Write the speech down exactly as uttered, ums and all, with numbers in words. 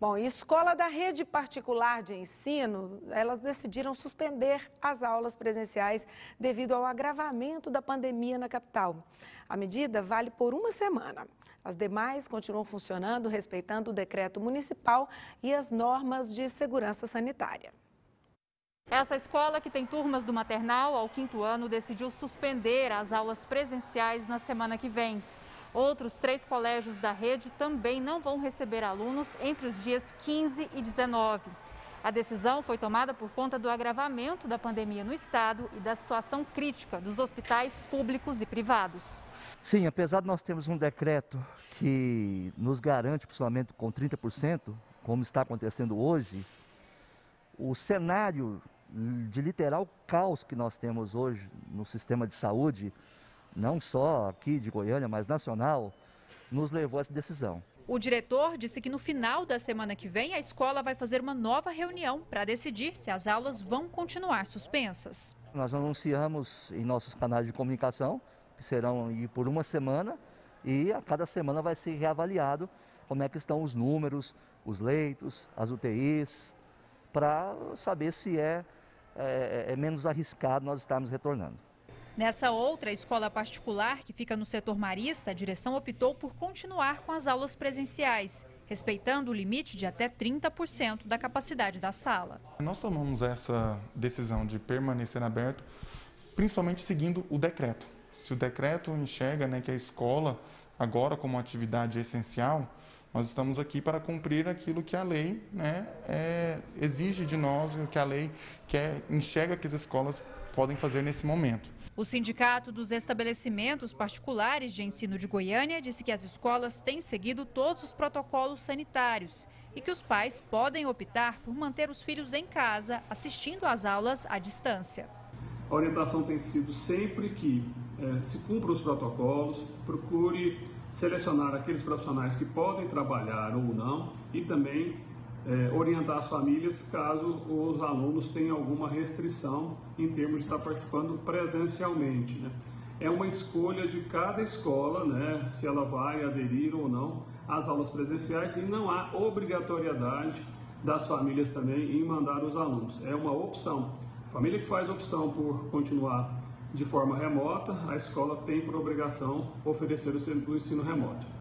Bom, e escola da rede particular de ensino, elas decidiram suspender as aulas presenciais devido ao agravamento da pandemia na capital. A medida vale por uma semana. As demais continuam funcionando, respeitando o decreto municipal e as normas de segurança sanitária. Essa escola, que tem turmas do maternal ao quinto ano, decidiu suspender as aulas presenciais na semana que vem. Outros três colégios da rede também não vão receber alunos entre os dias quinze e dezenove. A decisão foi tomada por conta do agravamento da pandemia no estado e da situação crítica dos hospitais públicos e privados. Sim, apesar de nós termos um decreto que nos garante o funcionamento com trinta por cento, como está acontecendo hoje, o cenário de literal caos que nós temos hoje no sistema de saúde, não só aqui de Goiânia, mas nacional, nos levou a essa decisão. O diretor disse que no final da semana que vem a escola vai fazer uma nova reunião para decidir se as aulas vão continuar suspensas. Nós anunciamos em nossos canais de comunicação, que serão aí por uma semana, e a cada semana vai ser reavaliado como é que estão os números, os leitos, as U T Is, para saber se é, é, é menos arriscado nós estarmos retornando. Nessa outra escola particular, que fica no setor marista, a direção optou por continuar com as aulas presenciais, respeitando o limite de até trinta por cento da capacidade da sala. Nós tomamos essa decisão de permanecer aberto, principalmente seguindo o decreto. Se o decreto enxerga, né, que a escola, agora como atividade essencial, nós estamos aqui para cumprir aquilo que a lei, né, é, exige de nós, o que a lei quer, enxerga que as escolas podem fazer nesse momento. O Sindicato dos Estabelecimentos Particulares de Ensino de Goiânia disse que as escolas têm seguido todos os protocolos sanitários e que os pais podem optar por manter os filhos em casa, assistindo às aulas à distância. A orientação tem sido sempre que eh, se cumpram os protocolos, procure selecionar aqueles profissionais que podem trabalhar ou não e também eh, orientar as famílias caso os alunos tenham alguma restrição em termos de estar participando presencialmente, né? É uma escolha de cada escola, né, se ela vai aderir ou não às aulas presenciais e não há obrigatoriedade das famílias também em mandar os alunos, é uma opção. Família que faz opção por continuar de forma remota, a escola tem por obrigação oferecer o ensino remoto.